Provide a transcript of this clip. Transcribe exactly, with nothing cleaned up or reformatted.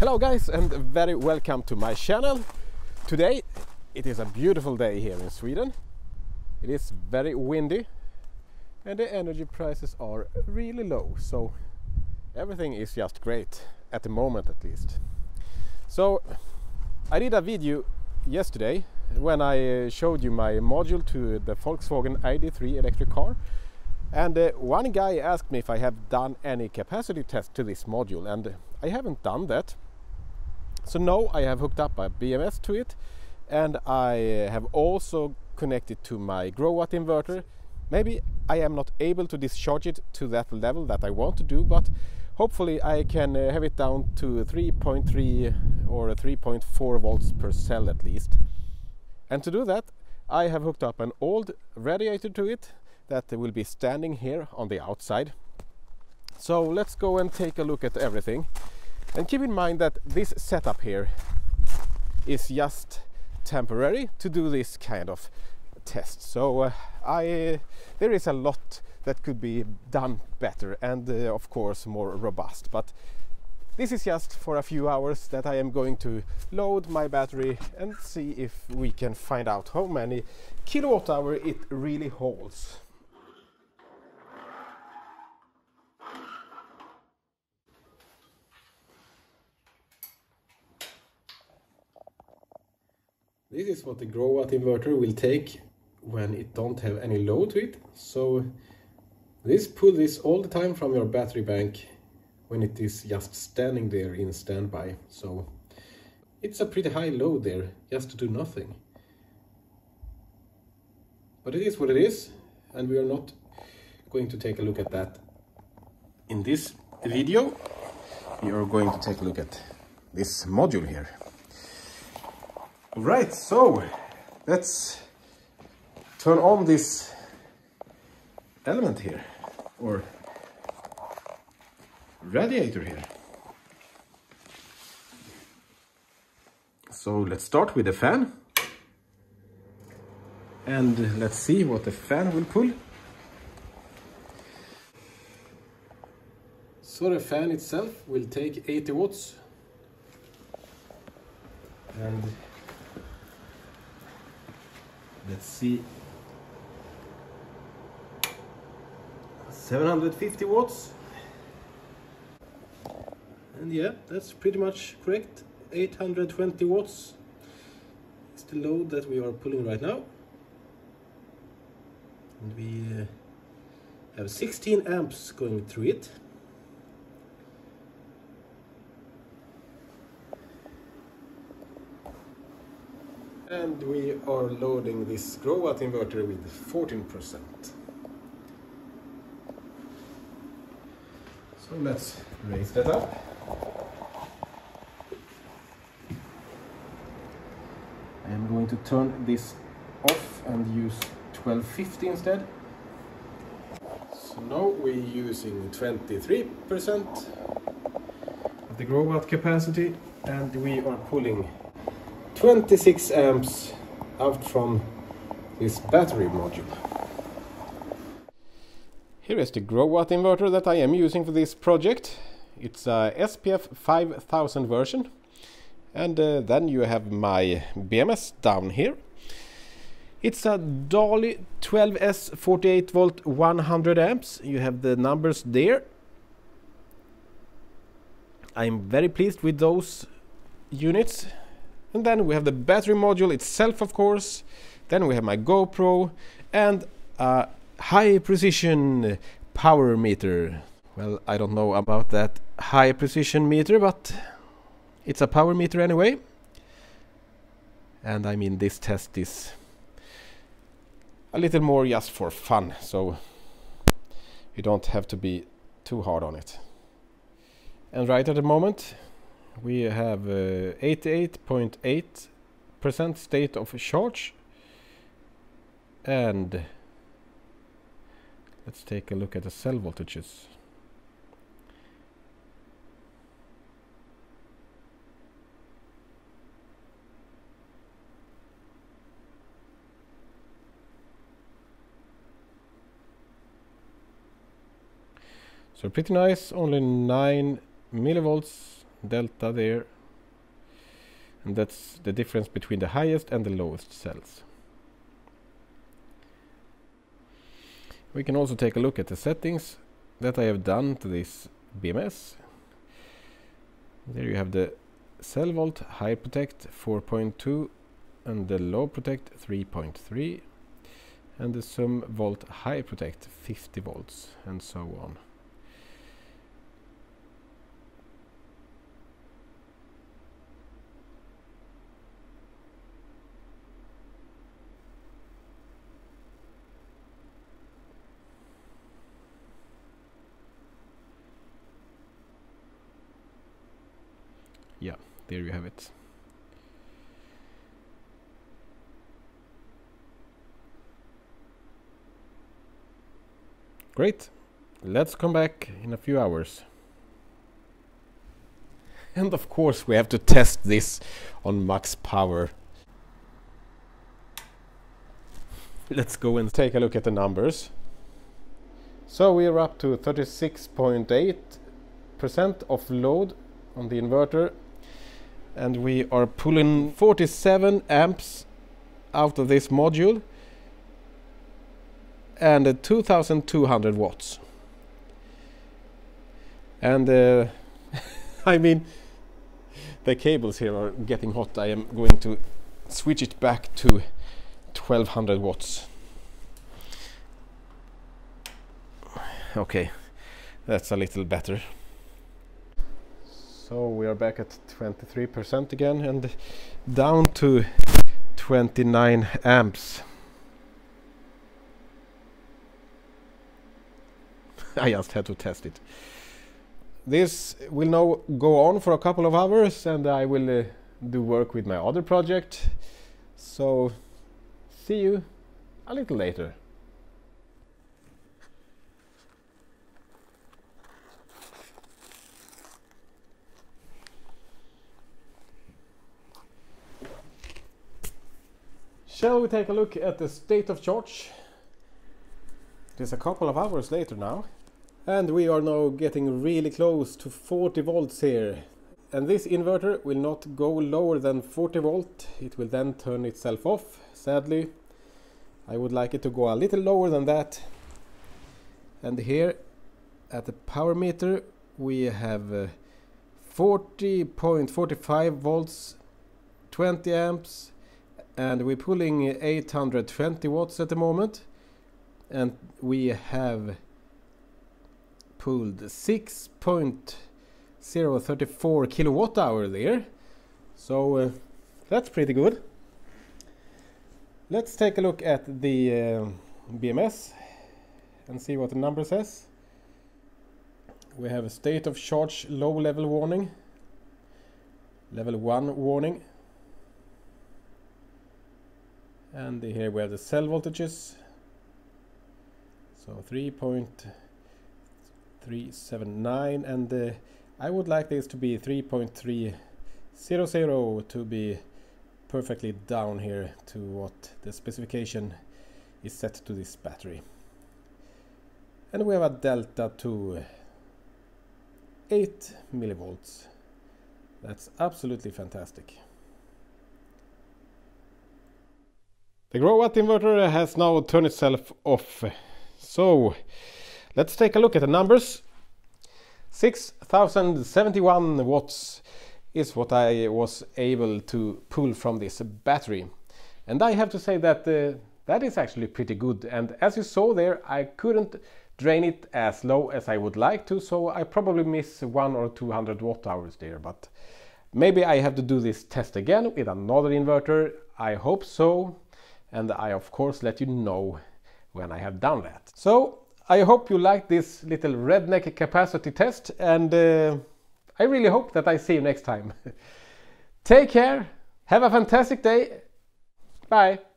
Hello guys, and very welcome to my channel. Today it is a beautiful day here in Sweden. It is very windy and the energy prices are really low, so everything is just great at the moment, at least. So I did a video yesterday when I showed you my module to the Volkswagen I D three electric car, and uh, one guy asked me if I have done any capacity test to this module, and I haven't done that. So no, I have hooked up a B M S to it, and I have also connected to my Growatt inverter. Maybe I am not able to discharge it to that level that I want to do, but hopefully I can uh, have it down to three point three or three point four volts per cell at least. And to do that, I have hooked up an old radiator to it that will be standing here on the outside. So let's go and take a look at everything. And keep in mind that this setup here is just temporary to do this kind of test. So uh, I, there is a lot that could be done better and uh, of course more robust, but this is just for a few hours that I am going to load my battery and see if we can find out how many kilowatt hour it really holds. This is what the Growatt inverter will take when it don't have any load to it. So this pull this all the time from your battery bank when it is just standing there in standby. So it's a pretty high load there just to do nothing. But it is what it is, and we are not going to take a look at that in this video. We are going to take a look at this module here. Right, so let's turn on this element here, or radiator here. So let's start with the fan, and let's see what the fan will pull. So the fan itself will take eighty watts, and let's see, seven hundred fifty watts, and yeah, that's pretty much correct. Eight hundred twenty watts is the load that we are pulling right now, and we uh, have sixteen amps going through it. And we are loading this Growatt inverter with fourteen percent. So let's raise that up. I am going to turn this off and use twelve fifty instead. So now we're using twenty-three percent of the Growatt capacity, and we are pulling twenty-six amps out from this battery module. Here is the Growatt inverter that I am using for this project. It's a S P F five thousand version, and uh, then you have my B M S down here. It's a Daly twelve S forty-eight volt one hundred amps. You have the numbers there. I'm very pleased with those units. And then we have the battery module itself, of course. Then we have my GoPro and a high precision power meter. Well, I don't know about that high precision meter, but it's a power meter anyway. And I mean, this test is a little more just for fun, so you don't have to be too hard on it. And right at the moment, we have eighty-eight point eight percent uh, state of charge, and let's take a look at the cell voltages. So pretty nice, only nine millivolts. delta there, and that's the difference between the highest and the lowest cells. We can also take a look at the settings that I have done to this B M S. There you have the cell volt, high protect four point two and the low protect three point three, and the sum volt high protect fifty volts, and so on. Yeah, there you have it. Great, let's come back in a few hours. And of course we have to test this on max power. Let's go and take a look at the numbers. So we are up to thirty-six point eight percent of load on the inverter, and we are pulling forty-seven amps out of this module and uh, two thousand two hundred watts, and uh, I mean, the cables here are getting hot. I am going to switch it back to twelve hundred watts. Okay, that's a little better. So we are back at twenty-three percent again and down to twenty-nine amps. I just had to test it. This will now go on for a couple of hours, and I will uh, do work with my other project. So see you a little later. Shall we take a look at the state of charge? It is a couple of hours later now, and we are now getting really close to forty volts here. And this inverter will not go lower than forty volt. It will then turn itself off, sadly. I would like it to go a little lower than that. And here at the power meter we have uh, forty point four five volts, twenty amps, and we're pulling eight hundred twenty watts at the moment, and we have pulled six point zero three four kilowatt hour there, so uh, that's pretty good. Let's take a look at the uh, B M S and see what the number says. We have a state of charge low level warning, level one warning. And here we have the cell voltages, so three point three seven nine, and uh, I would like this to be three point three zero zero to be perfectly down here to what the specification is set to this battery. And we have a delta to eight millivolts. That's absolutely fantastic. The Growatt inverter has now turned itself off, so let's take a look at the numbers. six thousand seventy-one watts is what I was able to pull from this battery, and I have to say that uh, that is actually pretty good. And as you saw there, I couldn't drain it as low as I would like to, so I probably miss one or two hundred watt hours there, but maybe I have to do this test again with another inverter. I hope so. And I of course let you know when I have done that. So I hope you liked this little redneck capacity test, and uh, I really hope that I see you next time. Take care, have a fantastic day, bye!